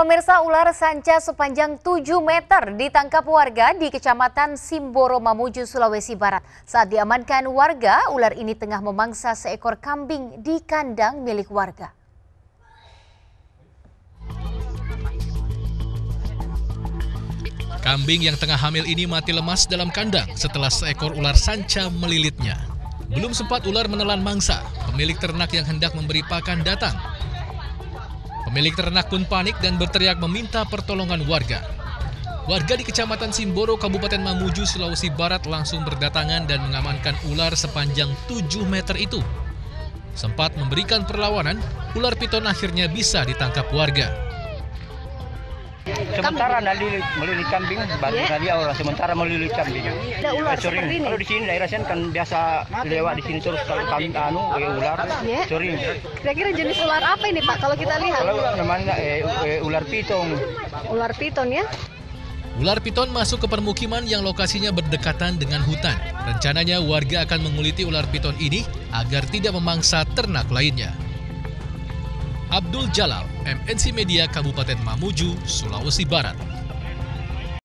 Pemirsa, ular sanca sepanjang 7 meter ditangkap warga di Kecamatan Simboro, Mamuju, Sulawesi Barat. Saat diamankan warga, ular ini tengah memangsa seekor kambing di kandang milik warga. Kambing yang tengah hamil ini mati lemas dalam kandang setelah seekor ular sanca melilitnya. Belum sempat ular menelan mangsa, pemilik ternak yang hendak memberi pakan datang. Pemilik ternak pun panik dan berteriak meminta pertolongan warga. Warga di Kecamatan Simboro, Kabupaten Mamuju, Sulawesi Barat langsung berdatangan dan mengamankan ular sepanjang 7 meter itu. Sempat memberikan perlawanan, ular piton akhirnya bisa ditangkap warga. Sementara melilit kambing, baru tadi awal sementara melilit kambing. Sering, kalau di sini daerahnya kan biasa lewat di sini terus kalau kambing ular, sering. Kira-kira jenis ular apa ini Pak kalau kita lihat? Kalau namanya ular piton. Ular piton ya? Ular piton masuk ke permukiman yang lokasinya berdekatan dengan hutan. Rencananya warga akan menguliti ular piton ini agar tidak memangsa ternak lainnya. Abdul Jalal, MNC Media, Kabupaten Mamuju, Sulawesi Barat.